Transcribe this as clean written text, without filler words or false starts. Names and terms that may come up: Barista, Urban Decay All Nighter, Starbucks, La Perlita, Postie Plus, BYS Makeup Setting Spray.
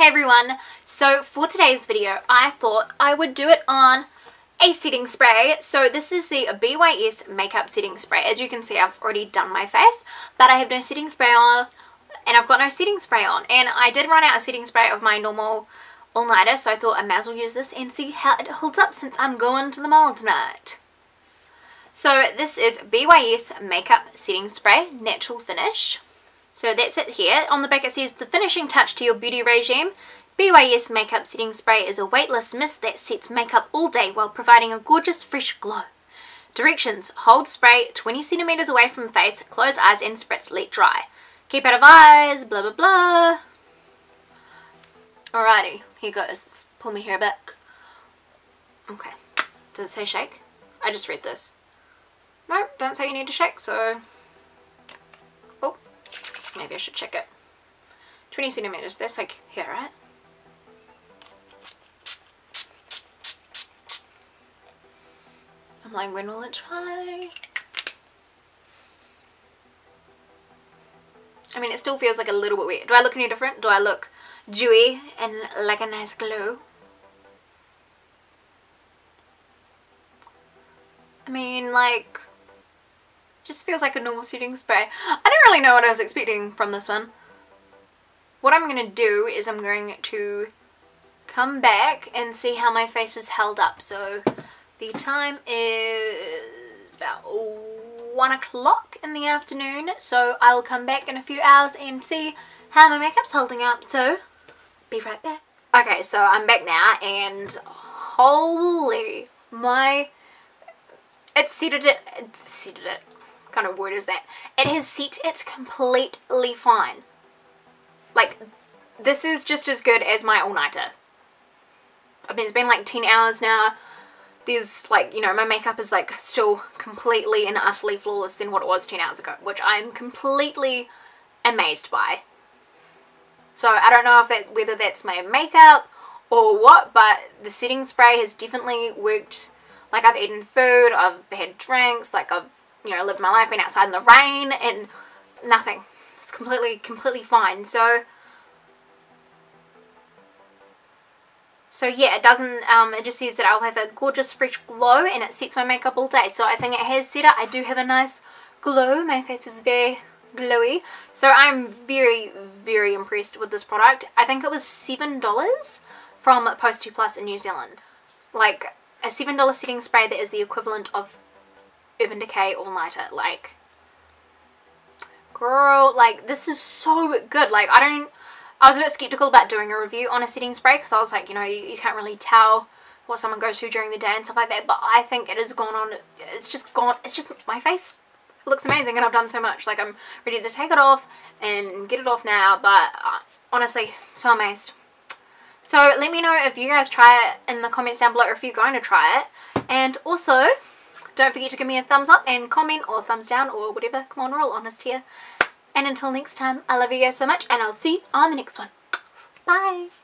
Hey everyone, so for today's video I thought I would do it on a setting spray. So this is the BYS Makeup Setting Spray. As you can see, I've already done my face, but I have no setting spray on, and I've got no setting spray on, and I did run out of setting spray of my normal all-nighter, so I thought I might as well use this and see how it holds up since I'm going to the mall tonight. So this is BYS Makeup Setting Spray Natural Finish. So that's it here. On the back it says, the finishing touch to your beauty regime. BYS Makeup Setting Spray is a weightless mist that sets makeup all day while providing a gorgeous fresh glow. Directions: hold spray 20 cm away from face, close eyes and spritz, let dry. Keep out of eyes, blah blah blah. Alrighty, here goes. Let's pull my hair back. Okay. Does it say shake? I just read this. Nope, don't say you need to shake, so... maybe I should check it. 20 cm, that's like here, right? I'm like, when will it dry? I mean, it still feels like a little bit wet. Do I look any different? Do I look dewy and like a nice glow? I mean, like... just feels like a normal setting spray. I don't really know what I was expecting from this one. What I'm going to do is I'm going to come back and see how my face is held up. So the time is about 1 o'clock in the afternoon. So I'll come back in a few hours and see how my makeup's holding up. So be right back. Okay, so I'm back now and holy my... It's settled it. What kind of word is that? It has set. It's completely fine. Like, this is just as good as my all-nighter. I mean, it's been like 10 hours now. There's like, you know, my makeup is like still completely and utterly flawless than what it was 10 hours ago, which I'm completely amazed by. So I don't know if that, whether that's my makeup or what, but the setting spray has definitely worked. Like, I've eaten food, I've had drinks, like I've, you know, lived my life, been outside in the rain, and nothing. It's completely fine. So yeah, it doesn't, it just says that I'll have a gorgeous fresh glow, and it sets my makeup all day. So I think it has set it. I do have a nice glow. My face is very glowy. So I'm very, very impressed with this product. I think it was $7 from Postie Plus in New Zealand. Like, a $7 setting spray that is the equivalent of Urban Decay All Nighter. Like, girl, like, this is so good. Like, I was a bit skeptical about doing a review on a setting spray because I was like, you know, you can't really tell what someone goes through during the day and stuff like that, but I think it has gone on, it's just, my face looks amazing and I've done so much. Like, I'm ready to take it off and get it off now, but honestly, so amazed. So let me know if you guys try it in the comments down below, or if you're going to try it. And also, don't forget to give me a thumbs up and comment, or thumbs down, or whatever. Come on, we're all honest here. And until next time, I love you guys so much, and I'll see you on the next one. Bye!